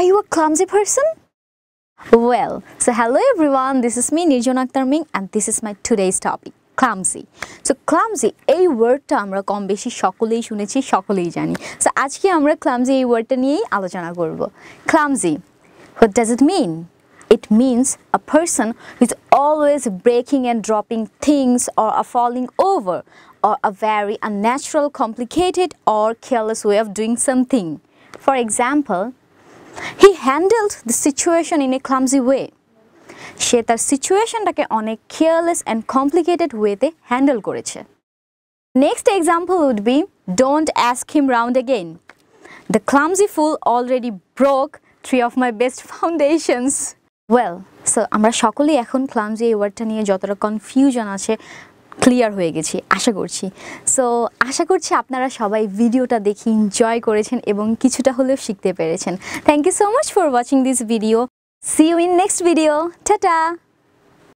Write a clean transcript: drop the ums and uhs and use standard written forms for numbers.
Are you a clumsy person? Well, so hello everyone, this is me Nijonak Tarming and this is my today's topic, clumsy. So clumsy, এই ওয়ার্ডটা আমরা কম বেশি সকলেই শুনেছি, সকলেই জানি। So আজকে আমরা clumsy এই ওয়ার্ডটা নিয়েই আলোচনা করব। Clumsy, what does it mean? It means a person who is always breaking and dropping things or are falling over or a very unnatural, complicated or careless way of doing something. For example, he handled the situation in a clumsy way. সে তার সিচুয়েশনটাকে অনেক careless and complicated ওয়েতে handle করেছে। Next example would be don't ask him round again. The clumsy fool already broke 3 of my best foundations. Well, so আমরা সকলেই এখন clumsy এই ওয়ার্ডটা নিয়ে যতটা কনফিউশন আছে ক্লিয়ার হয়ে গেছি আশা করছি। সো আশা করছি আপনারা সবাই ভিডিওটা দেখে এনজয় করেছেন এবং কিছুটা হলেও শিখতে পেরেছেন। Thank you so much for watching this video. See you in next video. Ta-ta!